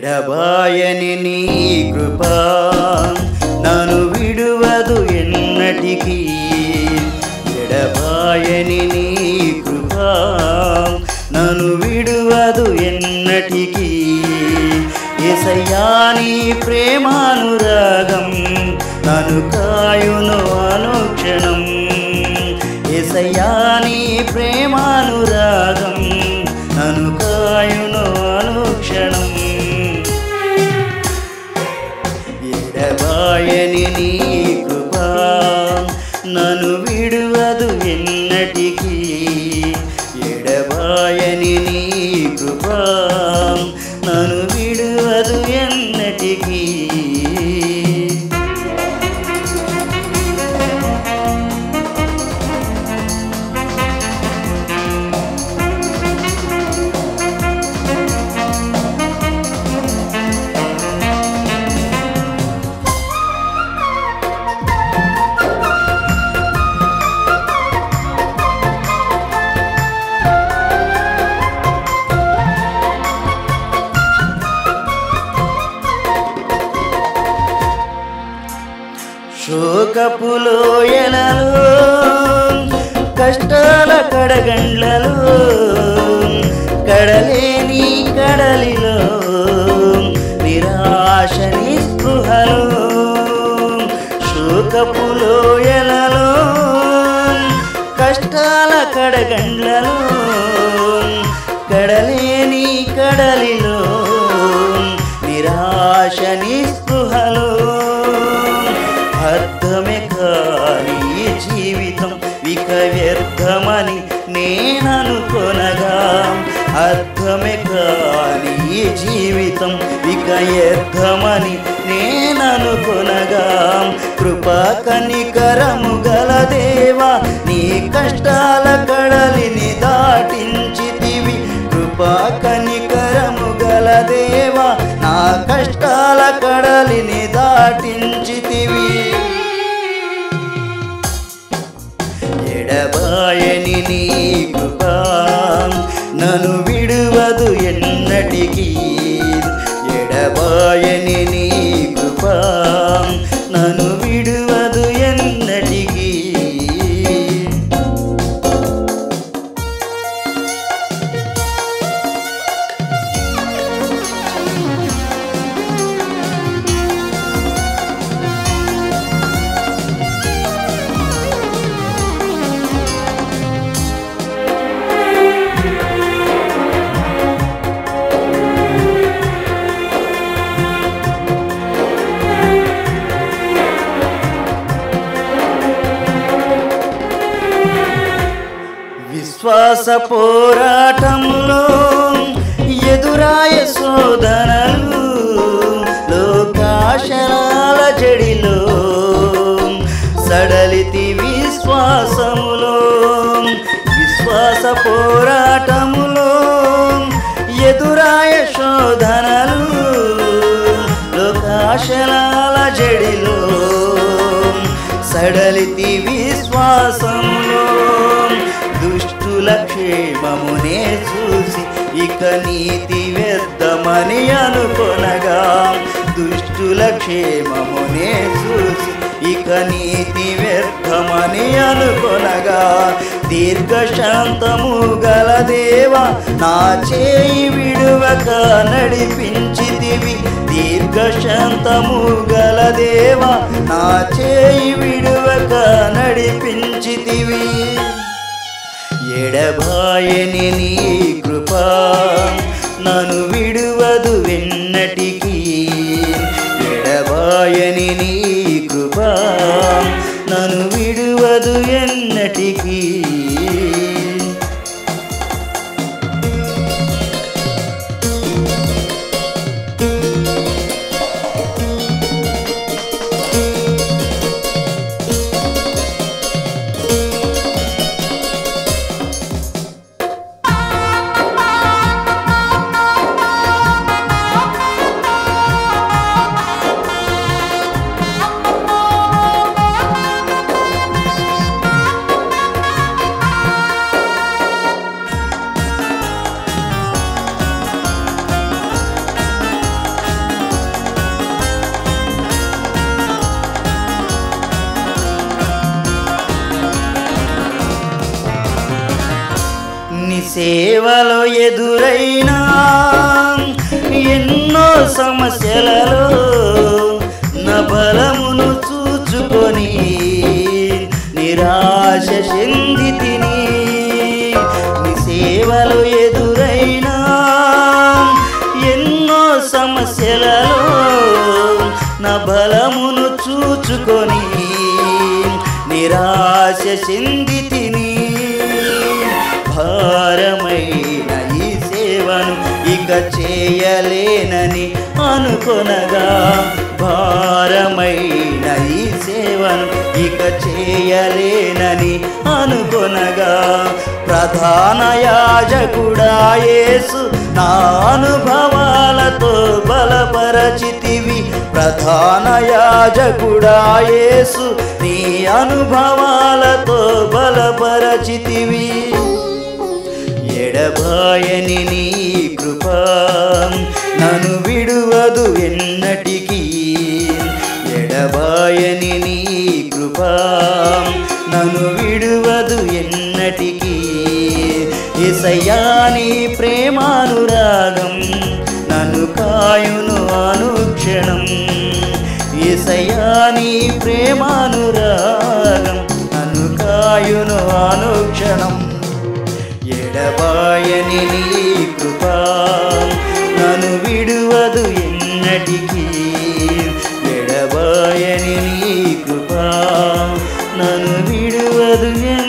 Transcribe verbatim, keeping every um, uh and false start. విడబాయని నీ కృప నన్ను విడువదు ఎన్నటికీ విడబాయని నీ కృప నన్ను విడువదు ఎన్నటికీ యేసయ్యా నీ ప్రేమానురాగం నన్ను కాయును అనుక్షణం యేసయ్యా నీ ప్రేమానురాగం నన్ను కాయును అనుక్షణం ఎడబాయని నీ కృప నన్ను విడువదు ఎన్నటికీ ఎడబాయని నీ కృప నన్ను విడువదు ఎన్నటికీ శోకపులోయలలో కష్టాల కడగండ్లలో కడలేని కడలిలో నిరాశ నిస్పృహలో శోకపులోయలలో కష్టాల కడగండ్లలో కడలేని కడలిలో నిరాశ నిస్పృహలో అర్థమే కాని జీవితం విక వ్యర్థమని నేననుకొనగా అర్థమే కాని జీవితం విక వ్యర్థమని నేననుకొనగా కృపా కనికరము గల దేవా నీ కష్టాల కడలిని దాటించితివి కృపా కనికరము గల దేవా నా కష్టాల కడలిని దాటించితివి ఎడబాయని నీ కృప నన్ను విడువదు ఎన్నటికీ ఎడబాయని నీ కృప నన్ను విడువదు ఎన్నటికీ విశ్వాస పోరాటంలో ఎదురాయ శోధనలు లోకాశనాల జడిలో సడలితి విశ్వాసములో విశ్వాస పోరాటములో ఎదురాయ శోధనలు లోకాశనాల జడిలో సడలితి విశ్వాసములో దుష్టుల క్షేమమునే చూసి ఇక నీతి వ్యర్థమని అనుకొనగా దుష్టుల క్షేమమునే చూసి ఇక నీతి వ్యర్థమని అనుకొనగా దీర్ఘశాంతము గల దేవా నా చేయి విడువక నడిపించితివి దీర్ఘశాంతము గల దేవా నా చేయి విడువక నడిపించితివి ఎడబాయని నీ కృప నన్ను విడువదు ఎన్నటికీ ఎడబాయని నీ కృప నన్ను విడువదు ఎన్నటికీ సేవలో ఎదురైనా ఎన్నో సమస్యలలో నా బలమును చూచుకొని నిరాశ చెందితిని. నీ సేవలో ఎదురైనా ఎన్నో సమస్యలలో నా బలమును చూచుకొని నిరాశ చెందితిని. భారమైన ఈ సేవను ఇక చేయలేనని అనుకొనగా, భారమైన ఈ సేవను ఇక చేయలేనని అనుకొనగా, ప్రధాన యాజకుడా యేసు నా అనుభవాలతో బలపరచితివి. ప్రధాన యాజకుడా యేసు నీ అనుభవాలతో బలపరచితివి. ఎడబాయని నీ కృప నన్ను విడువదు ఎన్నటికీ, ఎడబాయని నీ కృప నన్ను విడువదు ఎన్నటికీ. యేసయ్యా నీ ప్రేమానురాగం నన్ను కాయును అనుక్షణం, యేసయ్యా నీ ప్రేమానురాగం నన్ను కాయును అనుక్షణం. ఎడబాయని నీ కృప నన్ను విడువదు ఎన్నటికీ, ఎడబాయని నీ కృప నన్ను విడువదు ఎన్నటికీ.